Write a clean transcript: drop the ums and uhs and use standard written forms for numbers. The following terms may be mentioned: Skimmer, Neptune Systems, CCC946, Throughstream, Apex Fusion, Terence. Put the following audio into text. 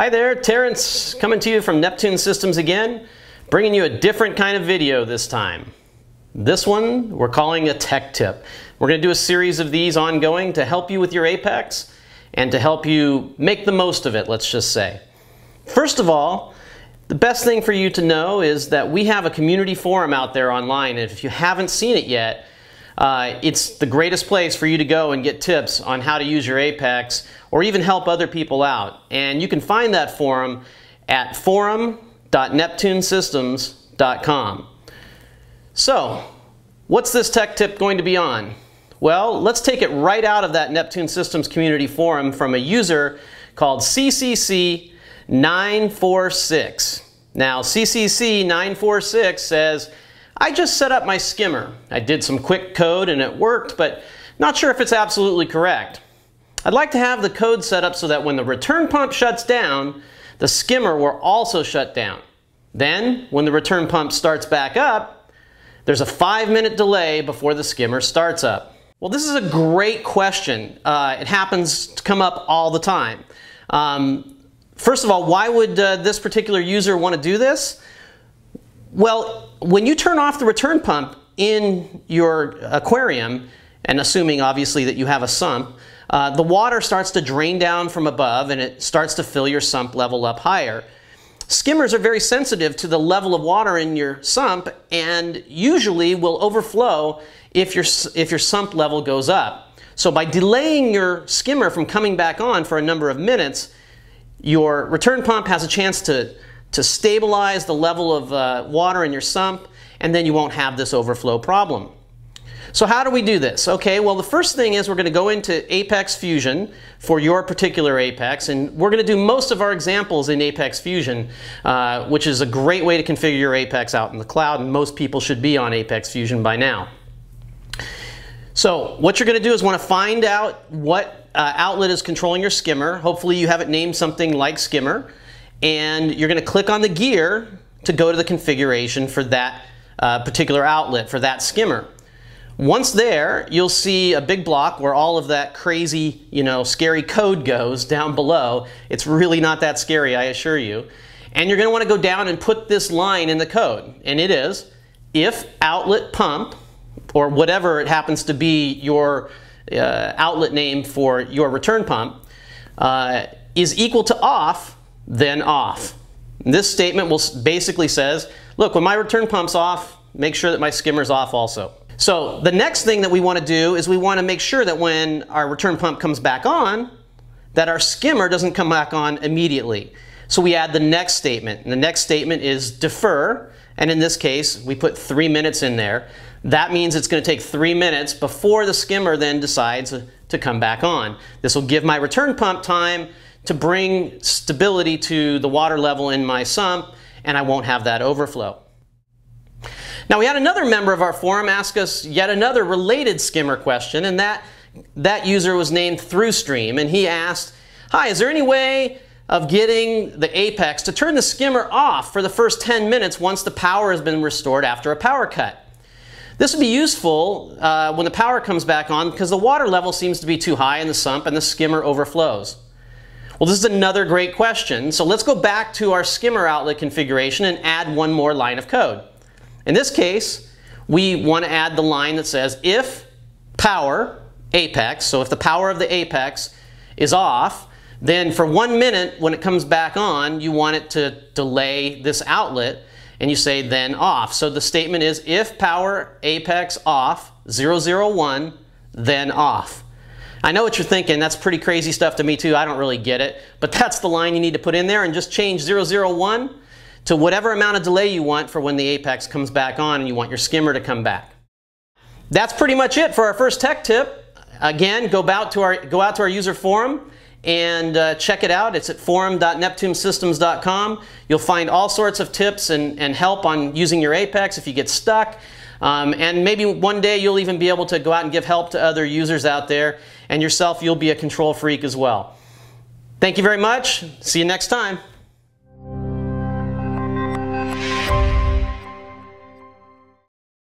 Hi there, Terence coming to you from Neptune Systems again, bringing you a different kind of video this time. This one we're calling a tech tip. We're going to do a series of these ongoing to help you with your Apex and to help you make the most of it, let's just say. First of all, the best thing for you to know is that we have a community forum out there online, and if you haven't seen it yet, it's the greatest place for you to go and get tips on how to use your Apex or even help other people out. And you can find that forum at forum.neptunesystems.com. So, what's this tech tip going to be on? Well, let's take it right out of that Neptune Systems community forum from a user called CCC946. Now, CCC946 says, I just set up my skimmer. I did some quick code and it worked, but not sure if it's absolutely correct. I'd like to have the code set up so that when the return pump shuts down, the skimmer will also shut down. Then, when the return pump starts back up, there's a 5-minute delay before the skimmer starts up. Well, this is a great question. It happens to come up all the time. First of all, why would this particular user want to do this? Well, when you turn off the return pump in your aquarium, and assuming obviously that you have a sump, the water starts to drain down from above and it starts to fill your sump level up higher. Skimmers are very sensitive to the level of water in your sump and usually will overflow if your sump level goes up. So by delaying your skimmer from coming back on for a number of minutes, your return pump has a chance to stabilize the level of water in your sump, and then you won't have this overflow problem. So how do we do this? Okay, well, the first thing is we're going to go into Apex Fusion for your particular Apex, and we're going to do most of our examples in Apex Fusion, which is a great way to configure your Apex out in the cloud, and most people should be on Apex Fusion by now. So what you're going to do is want to find out what outlet is controlling your skimmer. Hopefully you have it named something like Skimmer. And you're going to click on the gear to go to the configuration for that particular outlet, for that skimmer. Once there, you'll see a big block where all of that crazy, scary code goes down below. It's really not that scary, I assure you. And you're going to want to go down and put this line in the code. And it is, if outlet pump, or whatever it happens to be your outlet name for your return pump, is equal to off, then off. This statement will basically says, look, when my return pump's off, make sure that my skimmer's off also. So the next thing that we want to do is we want to make sure that when our return pump comes back on, that our skimmer doesn't come back on immediately. So we add the next statement. And the next statement is defer, and in this case, we put 3 minutes in there. That means it's going to take 3 minutes before the skimmer then decides to come back on. This will give my return pump time to bring stability to the water level in my sump, and I won't have that overflow. Now, we had another member of our forum ask us yet another related skimmer question, and that user was named Throughstream, and he asked, hi, is there any way of getting the Apex to turn the skimmer off for the first 10 minutes once the power has been restored after a power cut? This would be useful when the power comes back on because the water level seems to be too high in the sump and the skimmer overflows. Well, this is another great question. So let's go back to our skimmer outlet configuration and add one more line of code. In this case, we want to add the line that says if power Apex, so if the power of the Apex is off, then for 1 minute when it comes back on, you want it to delay this outlet, and you say then off. So the statement is if power Apex off 001, then off. I know what you're thinking, that's pretty crazy stuff to me too, I don't really get it, but that's the line you need to put in there, and just change 001 to whatever amount of delay you want for when the Apex comes back on and you want your skimmer to come back. That's pretty much it for our first tech tip. Again, go out to our user forum and check it out. It's at forum.neptunesystems.com. You'll find all sorts of tips and help on using your Apex if you get stuck. And maybe one day you'll even be able to go out and give help to other users out there, and yourself, you'll be a control freak as well. Thank you very much. See you next time.